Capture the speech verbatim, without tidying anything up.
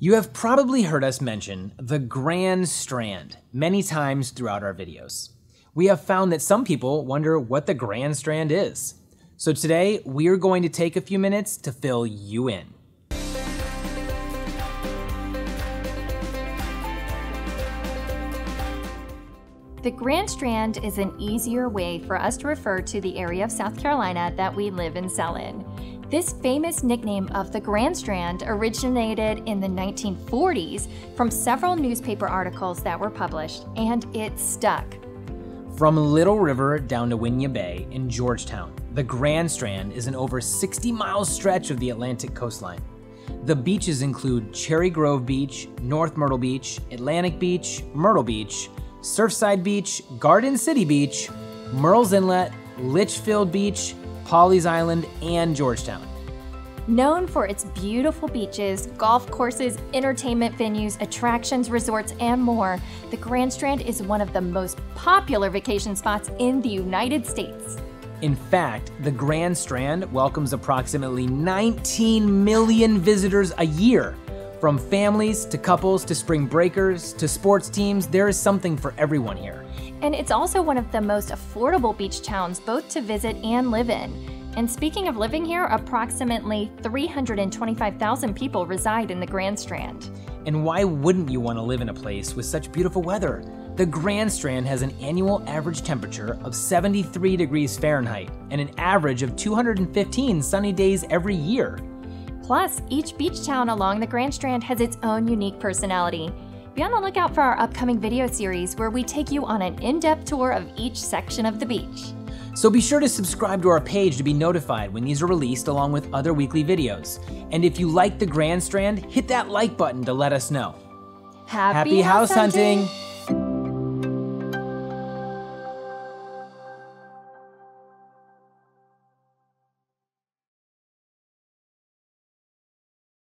You have probably heard us mention the Grand Strand many times throughout our videos. We have found that some people wonder what the Grand Strand is. So today, we are going to take a few minutes to fill you in. The Grand Strand is an easier way for us to refer to the area of South Carolina that we live and sell in. This famous nickname of the Grand Strand originated in the nineteen forties from several newspaper articles that were published, and it stuck. From Little River down to Winyah Bay in Georgetown, the Grand Strand is an over sixty mile stretch of the Atlantic coastline. The beaches include Cherry Grove Beach, North Myrtle Beach, Atlantic Beach, Myrtle Beach, Surfside Beach, Garden City Beach, Murrells Inlet, Litchfield Beach, Pawleys Island, and Georgetown. Known for its beautiful beaches, golf courses, entertainment venues, attractions, resorts, and more, the Grand Strand is one of the most popular vacation spots in the United States. In fact, the Grand Strand welcomes approximately nineteen million visitors a year. From families, to couples, to spring breakers, to sports teams, there is something for everyone here. And it's also one of the most affordable beach towns both to visit and live in. And speaking of living here, approximately three hundred twenty-five thousand people reside in the Grand Strand. And why wouldn't you want to live in a place with such beautiful weather? The Grand Strand has an annual average temperature of seventy-three degrees Fahrenheit and an average of two hundred fifteen sunny days every year. Plus, each beach town along the Grand Strand has its own unique personality. Be on the lookout for our upcoming video series where we take you on an in-depth tour of each section of the beach. So be sure to subscribe to our page to be notified when these are released along with other weekly videos. And if you like the Grand Strand, hit that like button to let us know. Happy, Happy house hunting! hunting.